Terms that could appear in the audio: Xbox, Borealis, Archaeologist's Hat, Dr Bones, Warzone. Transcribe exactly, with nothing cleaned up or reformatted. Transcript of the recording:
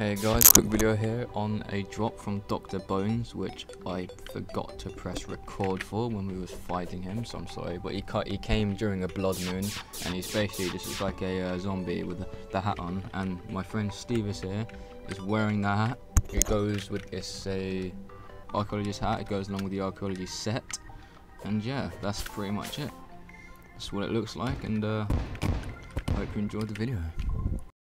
Hey guys, quick video here on a drop from Dr Bones, which I forgot to press record for when we was fighting him, so I'm sorry, but he cut, he came during a blood moon, and he's basically just he's like a uh, zombie with the hat on, and my friend Steve is here, is wearing that hat. It goes with this uh, Archaeologist's hat, it goes along with the Archaeologist's set, and yeah, that's pretty much it. That's what it looks like, and uh, hope you enjoyed the video.